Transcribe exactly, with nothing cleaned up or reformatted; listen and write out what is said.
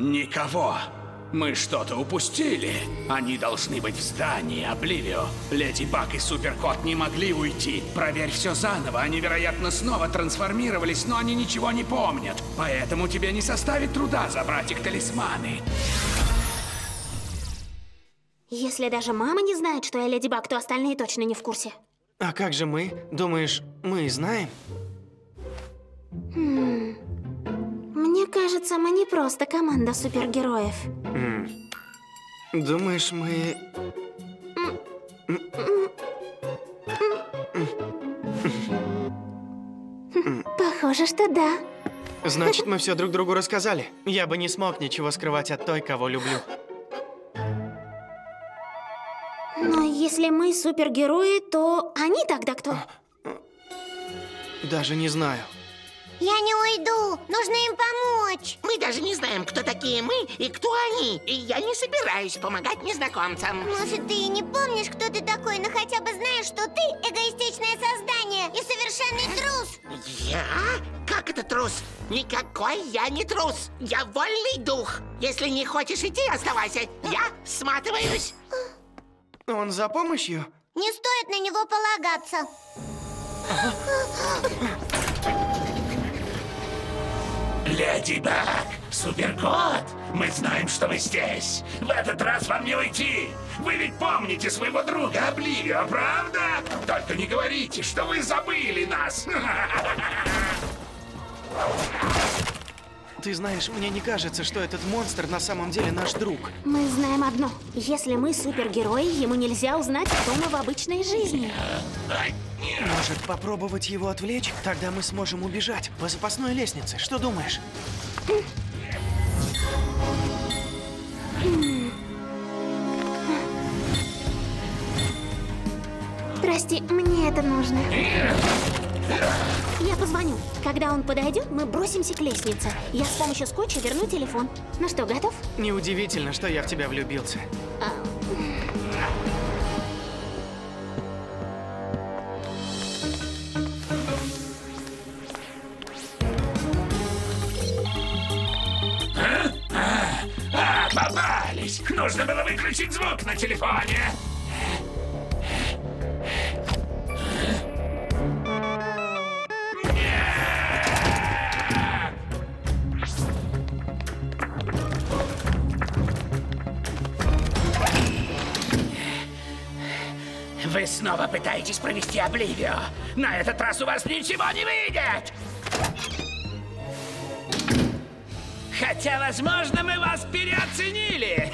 Никого. Мы что-то упустили. Они должны быть в здании, Обливио. Леди Баг и Супер-Кот не могли уйти. Проверь все заново. Они, вероятно, снова трансформировались, но они ничего не помнят. Поэтому тебе не составит труда забрать их талисманы. Если даже мама не знает, что я Леди Баг, то остальные точно не в курсе. А как же мы? Думаешь, мы знаем? Хм. Мне кажется, мы не просто команда супергероев. Mm. Думаешь, мы... Mm. Mm. Mm. Mm. Mm. Похоже, что да. Значит, мы все друг другу рассказали. Я бы не смог ничего скрывать от той, кого люблю. Но если мы супергерои, то они тогда кто? Даже не знаю. Я не уйду, нужно им помочь. Мы даже не знаем, кто такие мы и кто они. И я не собираюсь помогать незнакомцам. Может, ты и не помнишь, кто ты такой, но хотя бы знаешь, что ты эгоистичное создание и совершенный трус. Я? Как это трус? Никакой я не трус. Я вольный дух. Если не хочешь идти, оставайся. Я сматываюсь. Он за помощью? Не стоит на него полагаться. Леди Баг, Супер-Кот, мы знаем, что вы здесь. В этот раз вам не уйти. Вы ведь помните своего друга Обливио, правда? Только не говорите, что вы забыли нас. Ты знаешь, мне не кажется, что этот монстр на самом деле наш друг. Мы знаем одно. Если мы супергерои, ему нельзя узнать, кто мы в обычной жизни. Может, попробовать его отвлечь? Тогда мы сможем убежать по запасной лестнице. Что думаешь? Прости, мне это нужно. Я позвоню. Когда он подойдет, мы бросимся к лестнице. Я с помощью скотча верну телефон. Ну что, готов? Неудивительно, что я в тебя влюбился. А... А? А, а, попались! Нужно было выключить звук на телефоне. Вы снова пытаетесь провести Обливио. На этот раз у вас ничего не выйдет! Хотя, возможно, мы вас переоценили!